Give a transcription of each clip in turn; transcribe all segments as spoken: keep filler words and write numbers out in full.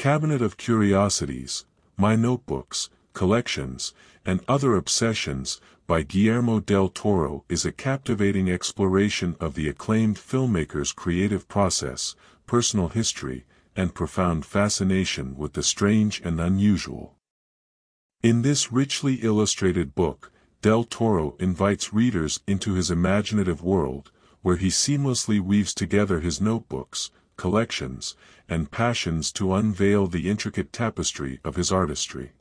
Cabinet of Curiosities, My Notebooks, Collections, and Other Obsessions by Guillermo del Toro is a captivating exploration of the acclaimed filmmaker's creative process, personal history, and profound fascination with the strange and unusual. In this richly illustrated book, del Toro invites readers into his imaginative world, where he seamlessly weaves together his notebooks, collections, and passions to unveil the intricate tapestry of his artistry.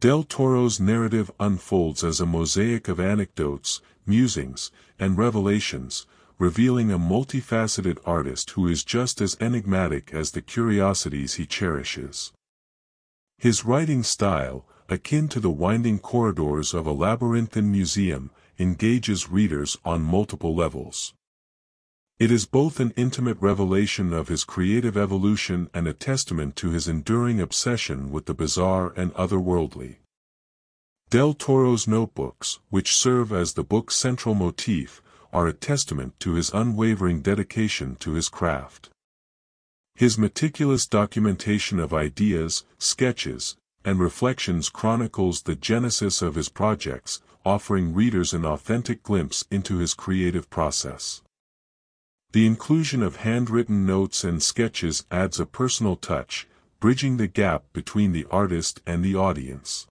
Del Toro's narrative unfolds as a mosaic of anecdotes, musings, and revelations, revealing a multifaceted artist who is just as enigmatic as the curiosities he cherishes. His writing style, akin to the winding corridors of a labyrinthine museum, engages readers on multiple levels. It is both an intimate revelation of his creative evolution and a testament to his enduring obsession with the bizarre and otherworldly. Del Toro's notebooks, which serve as the book's central motif, are a testament to his unwavering dedication to his craft. His meticulous documentation of ideas, sketches, and reflections chronicles the genesis of his projects, offering readers an authentic glimpse into his creative process. The inclusion of handwritten notes and sketches adds a personal touch, bridging the gap between the artist and the audience.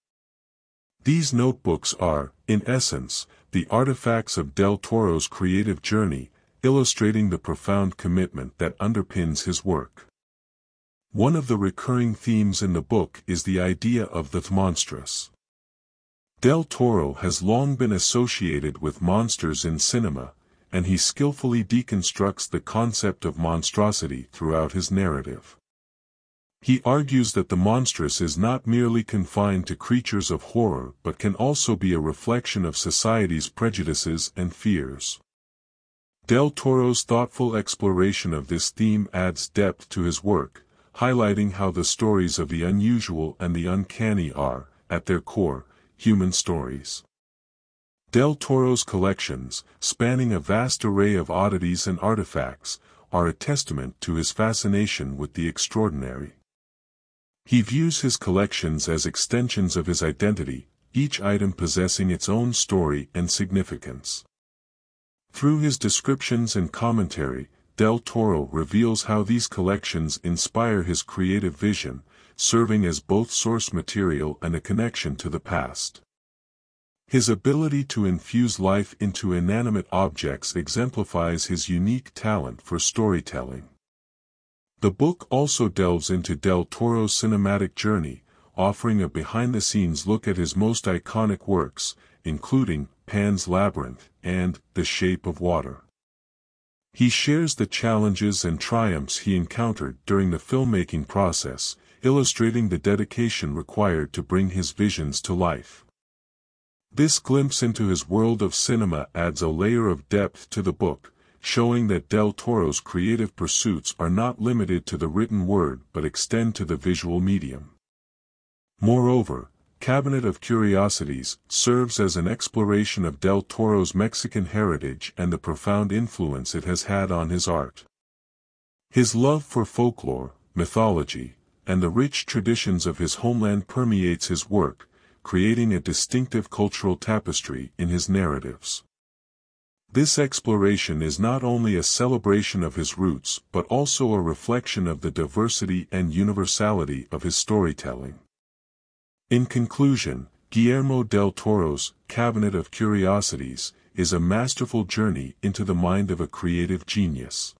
These notebooks are, in essence, the artifacts of del Toro's creative journey, illustrating the profound commitment that underpins his work. One of the recurring themes in the book is the idea of the monstrous. Del Toro has long been associated with monsters in cinema, and he skillfully deconstructs the concept of monstrosity throughout his narrative. He argues that the monstrous is not merely confined to creatures of horror but can also be a reflection of society's prejudices and fears. Del Toro's thoughtful exploration of this theme adds depth to his work, highlighting how the stories of the unusual and the uncanny are, at their core, human stories. Del Toro's collections, spanning a vast array of oddities and artifacts, are a testament to his fascination with the extraordinary. He views his collections as extensions of his identity, each item possessing its own story and significance. Through his descriptions and commentary, del Toro reveals how these collections inspire his creative vision, serving as both source material and a connection to the past. His ability to infuse life into inanimate objects exemplifies his unique talent for storytelling. The book also delves into del Toro's cinematic journey, offering a behind-the-scenes look at his most iconic works, including Pan's Labyrinth and The Shape of Water. He shares the challenges and triumphs he encountered during the filmmaking process, illustrating the dedication required to bring his visions to life. This glimpse into his world of cinema adds a layer of depth to the book, showing that del Toro's creative pursuits are not limited to the written word but extend to the visual medium. Moreover, Cabinet of Curiosities serves as an exploration of del Toro's Mexican heritage and the profound influence it has had on his art. His love for folklore, mythology, and the rich traditions of his homeland permeates his work, creating a distinctive cultural tapestry in his narratives. This exploration is not only a celebration of his roots but also a reflection of the diversity and universality of his storytelling. In conclusion, Guillermo del Toro's Cabinet of Curiosities is a masterful journey into the mind of a creative genius.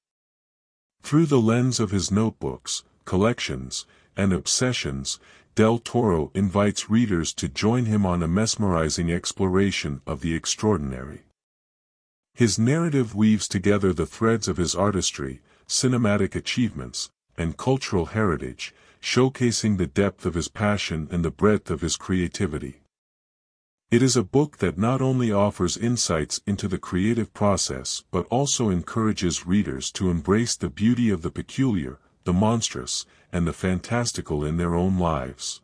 Through the lens of his notebooks, collections, and obsessions, del Toro invites readers to join him on a mesmerizing exploration of the extraordinary. His narrative weaves together the threads of his artistry, cinematic achievements, and cultural heritage, showcasing the depth of his passion and the breadth of his creativity. It is a book that not only offers insights into the creative process but also encourages readers to embrace the beauty of the peculiar, the monstrous, and the fantastical in their own lives.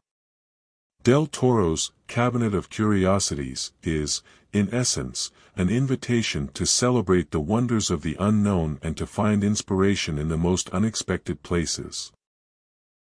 Del Toro's Cabinet of Curiosities is, in essence, an invitation to celebrate the wonders of the unknown and to find inspiration in the most unexpected places.